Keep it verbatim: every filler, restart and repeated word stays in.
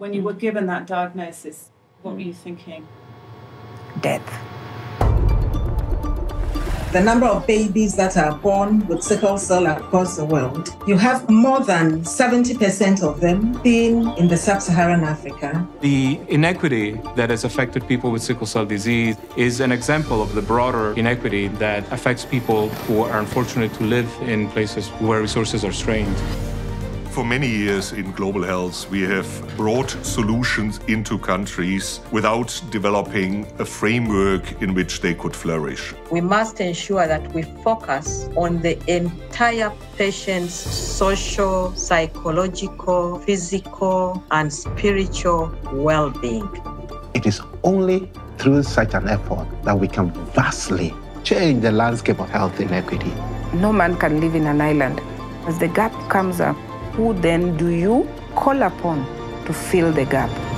When you were given that diagnosis, what were you thinking? Death. The number of babies that are born with sickle cell across the world, you have more than seventy percent of them being in the sub-Saharan Africa. The inequity that has affected people with sickle cell disease is an example of the broader inequity that affects people who are unfortunate to live in places where resources are strained. For many years in global health, we have brought solutions into countries without developing a framework in which they could flourish. We must ensure that we focus on the entire patient's social, psychological, physical, and spiritual well-being. It is only through such an effort that we can vastly change the landscape of health inequity. No man can live in an island. As the gap comes up, who then do you call upon to fill the gap?